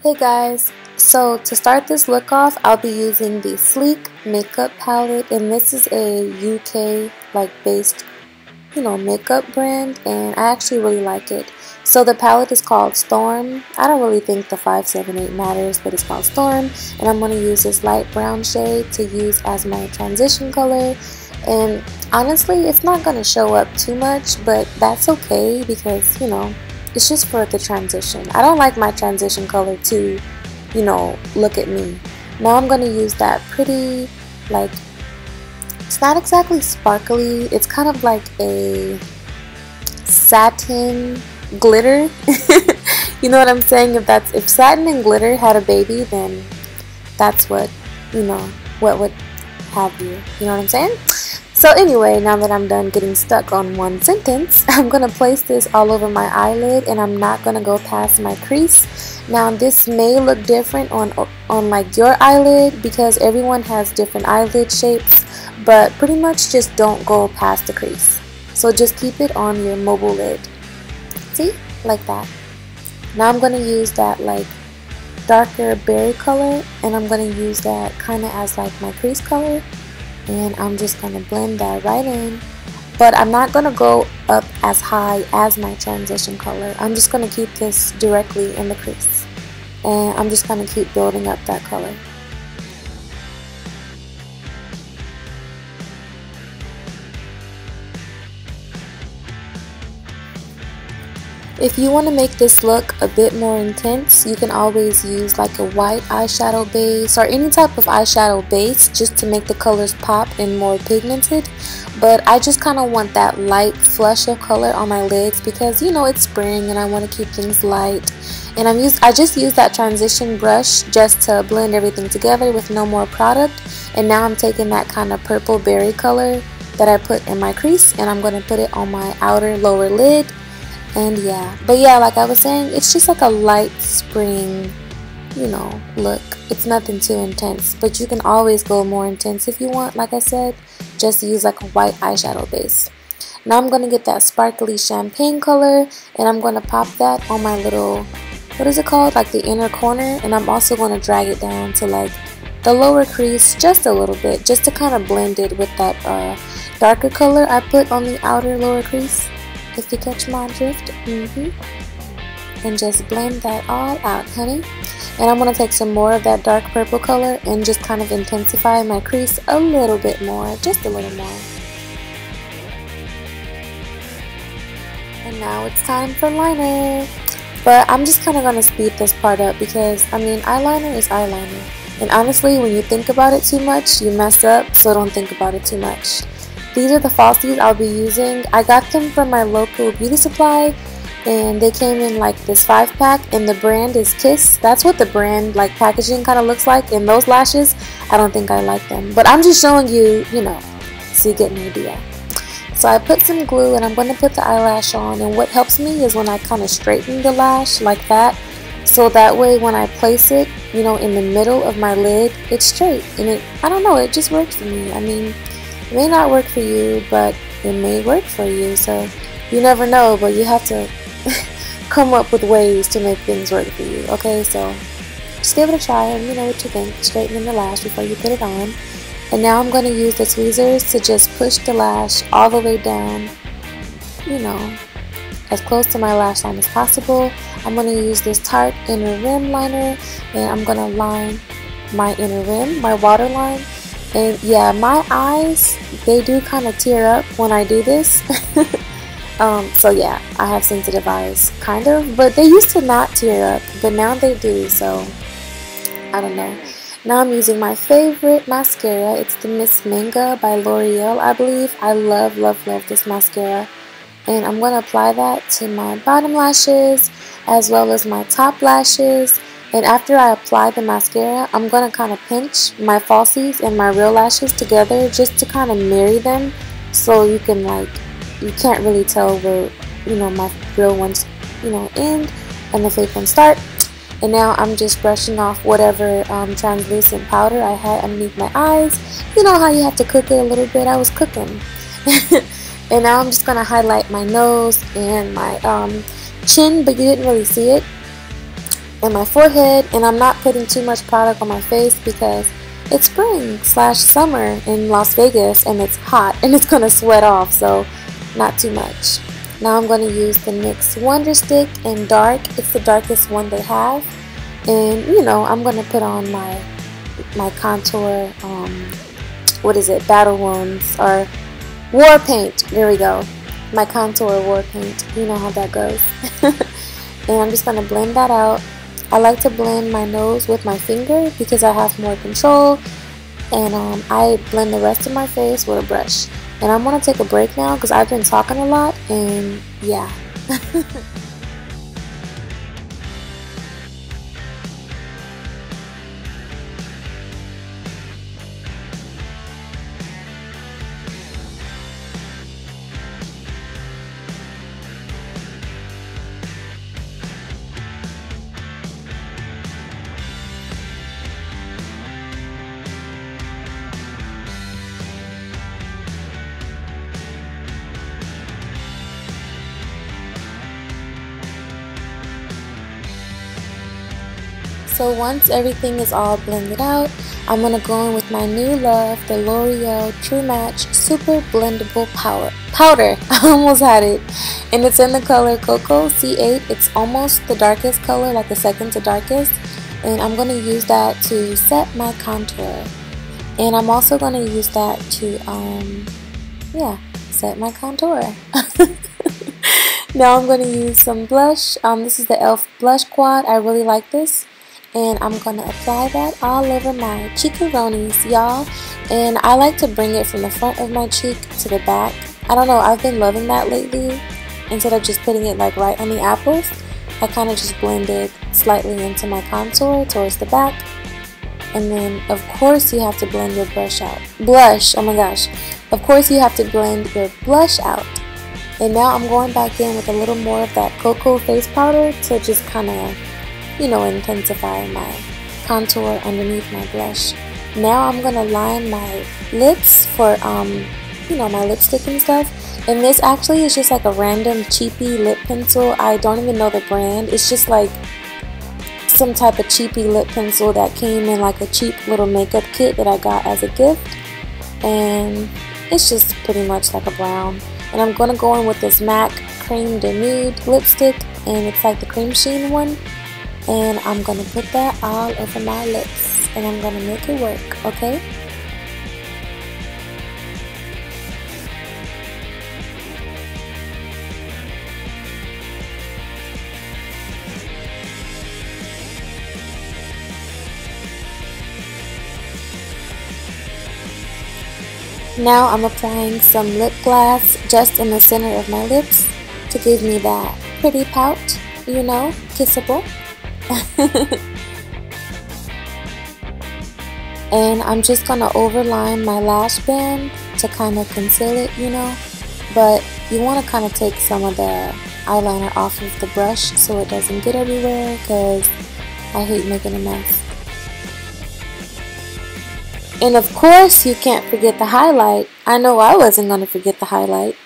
Hey guys, so to start this look off, I'll be using the Sleek makeup palette, and this is a UK based, you know, makeup brand, and I actually really like it. So the palette is called Storm. I don't really think the 578 matters, but it's called Storm, and I'm going to use this light brown shade to use as my transition color. And honestly, it's not going to show up too much, but that's okay because, you know, it's just for the transition. I don't like my transition color to, you know, look at me. Now I'm going to use that pretty, it's not exactly sparkly. It's kind of like a satin glitter. You know what I'm saying? If satin and glitter had a baby, then that's what, you know, what would have you. You know what I'm saying? So anyway, now that I'm done getting stuck on one sentence, I'm going to place this all over my eyelid, and I'm not going to go past my crease. Now this may look different on like your eyelid because everyone has different eyelid shapes, but pretty much just don't go past the crease. So just keep it on your mobile lid. See? Like that. Now I'm going to use that darker berry color, and I'm going to use that kind of as my crease color. And I'm just going to blend that right in. But I'm not going to go up as high as my transition color. I'm just going to keep this directly in the crease. And I'm just going to keep building up that color. If you want to make this look a bit more intense, you can always use a white eyeshadow base or any type of eyeshadow base just to make the colors pop and more pigmented. But I just kind of want that light flush of color on my lids because, you know, it's spring and I want to keep things light. And I just used that transition brush just to blend everything together with no more product. And now I'm taking that kind of purple berry color that I put in my crease, and I'm going to put it on my outer lower lid. And yeah, but yeah, like I was saying, it's just a light spring, you know, look. It's nothing too intense, but you can always go more intense if you want. Like I said, just use a white eyeshadow base. Now I'm going to get that sparkly champagne color, and I'm going to pop that on my little, what is it called? The inner corner, and I'm also going to drag it down to the lower crease just a little bit, just to kind of blend it with that darker color I put on the outer lower crease. If you catch my drift, and just blend that all out, honey. And I'm going to take some more of that dark purple color and just kind of intensify my crease a little bit more, just a little more. And now it's time for liner. But I'm just kind of going to speed this part up because, I mean, eyeliner is eyeliner. And honestly, when you think about it too much, you mess up, so don't think about it too much. These are the falsies I'll be using. I got them from my local beauty supply, and they came in this 5-pack, and the brand is Kiss. That's what the brand packaging kind of looks like. And those lashes, I don't think I like them, but I'm just showing you, you know, so you get an idea. So I put some glue, and I'm going to put the eyelash on, and what helps me is when I kind of straighten the lash like that, so that way when I place it, you know, in the middle of my lid, it's straight. And it, I don't know, it just works for me. I mean, it may not work for you, but it may work for you, so you never know, but you have to come up with ways to make things work for you, okay? So just give it a try and you know what you think. Straighten the lash before you put it on. And now I'm going to use the tweezers to just push the lash all the way down, you know, as close to my lash line as possible. I'm going to use this Tarte inner rim liner, and I'm going to line my inner rim, my waterline. And yeah, my eyes, they do kind of tear up when I do this. So yeah, I have sensitive eyes, kind of. But they used to not tear up, but now they do, so I don't know. Now I'm using my favorite mascara. It's the Miss Manga by L'Oreal, I believe. I love, love, love this mascara. And I'm going to apply that to my bottom lashes as well as my top lashes. And after I apply the mascara, I'm going to kind of pinch my falsies and my real lashes together just to kind of marry them, so you can you can't really tell where, you know, my real ones, you know, end and the fake ones start. And now I'm just brushing off whatever translucent powder I had underneath my eyes. You know how you have to cook it a little bit? I was cooking. And now I'm just going to highlight my nose and my chin, but you didn't really see it, and my forehead. And I'm not putting too much product on my face because it's spring / summer in Las Vegas and it's hot and it's going to sweat off, so not too much. Now I'm going to use the NYX Wonder Stick in dark. It's the darkest one they have. And, you know, I'm going to put on my contour, battle wounds, or war paint. There we go. My contour war paint. You know how that goes. And I'm just going to blend that out. I like to blend my nose with my finger because I have more control. And I blend the rest of my face with a brush. And I'm going to take a break now because I've been talking a lot, and yeah. So once everything is all blended out, I'm going to go in with my new love, the L'Oreal True Match Super Blendable Powder. I almost had it. And it's in the color Cocoa C8. It's almost the darkest color, like the second to darkest. And I'm going to use that to set my contour. And I'm also going to use that to, set my contour. Now I'm going to use some blush. This is the e.l.f. Blush Quad. I really like this. And I'm going to apply that all over my cheekeroonies, y'all. And I like to bring it from the front of my cheek to the back. I don't know, I've been loving that lately. Instead of just putting it like right on the apples, I kind of just blend it slightly into my contour towards the back. And then, of course, you have to blend your brush out. Blush, oh my gosh. Of course, you have to blend your blush out. And now I'm going back in with a little more of that cocoa face powder to just kind of, you know, intensify my contour underneath my blush. Now I'm gonna line my lips for my lipstick and stuff. And this actually is just like a random cheapy lip pencil. I don't even know the brand. It's just like some type of cheapy lip pencil that came in like a cheap little makeup kit that I got as a gift. And it's just pretty much like a brown. And I'm gonna go in with this MAC Creme de Nude lipstick, and it's like the cream sheen one. And I'm going to put that all over my lips. And I'm going to make it work, okay? Now I'm applying some lip gloss just in the center of my lips to give me that pretty pout, you know, kissable. And I'm just going to overline my lash band to kind of conceal it, you know, but you want to kind of take some of the eyeliner off of the brush so it doesn't get everywhere, because I hate making a mess. And of course you can't forget the highlight. I know I wasn't going to forget the highlight.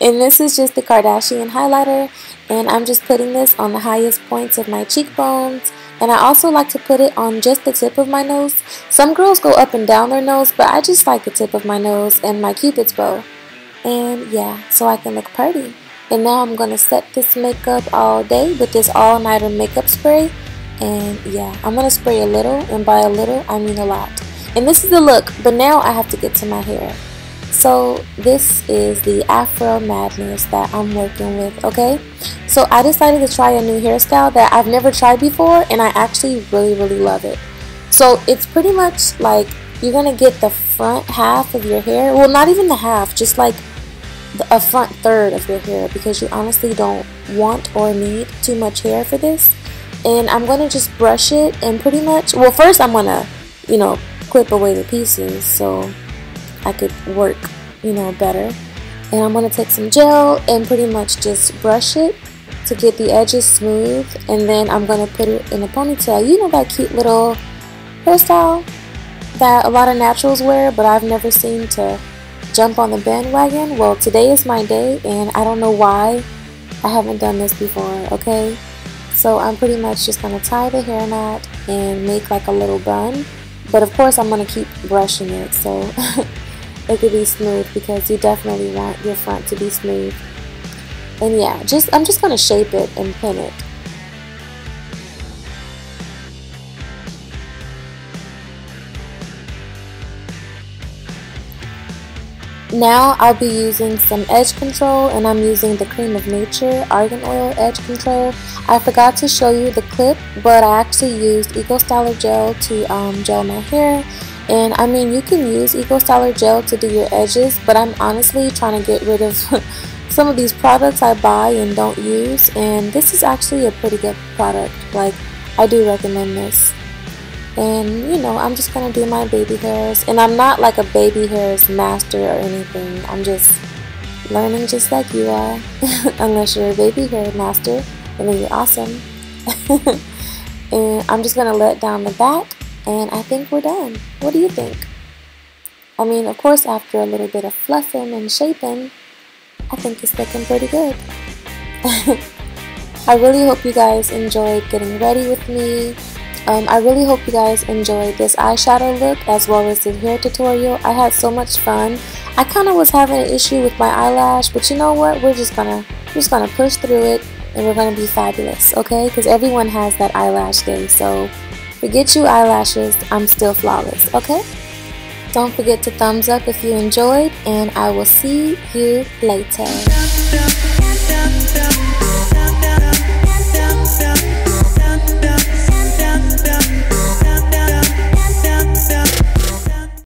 And this is just the Kardashian highlighter. And I'm just putting this on the highest points of my cheekbones. And I also like to put it on just the tip of my nose. Some girls go up and down their nose, but I just like the tip of my nose and my Cupid's bow. And yeah, so I can look pretty. And now I'm going to set this makeup all day with this all-nighter makeup spray. And yeah, I'm going to spray a little. And by a little, I mean a lot. And this is the look, but now I have to get to my hair. So this is the Afro madness that I'm working with, okay? So I decided to try a new hairstyle that I've never tried before, and I actually really, really love it. So it's pretty much like you're going to get the front half of your hair. Well, not even the half, just like a front third of your hair, because you honestly don't want or need too much hair for this. And I'm going to just brush it and pretty much, well, first I'm going to, you know, clip away the pieces so I could work, you know, better. And I'm going to take some gel and pretty much just brush it to get the edges smooth, and then I'm going to put it in a ponytail. You know, that cute little hairstyle that a lot of naturals wear, but I've never seemed to jump on the bandwagon. Well, today is my day, and I don't know why I haven't done this before, okay? So I'm pretty much just going to tie the hair knot and make like a little bun. But of course I'm going to keep brushing it so it could be smooth, because you definitely want your front to be smooth. And yeah, I'm just going to shape it and pin it. Now I'll be using some edge control, and I'm using the Cream of Nature Argan Oil Edge Control. I forgot to show you the clip, but I actually used Eco Styler gel to gel my hair. And I mean, you can use Eco Styler gel to do your edges, but I'm honestly trying to get rid of some of these products I buy and don't use. And this is actually a pretty good product. Like, I do recommend this. And you know, I'm just gonna do my baby hairs, and I'm not like a baby hairs master or anything. I'm just learning, just like you are. Unless you're a baby hair master, and then you're awesome. And I'm just gonna let down the back, and I think we're done. What do you think? I mean, of course, after a little bit of fluffing and shaping, I think it's looking pretty good. I really hope you guys enjoyed getting ready with me. I really hope you guys enjoyed this eyeshadow look as well as the hair tutorial. I had so much fun. I kind of was having an issue with my eyelash, but you know what? We're just gonna push through it, and we're gonna be fabulous, okay? Because everyone has that eyelash day. So forget you eyelashes. I'm still flawless, okay? Don't forget to thumbs up if you enjoyed, and I will see you later.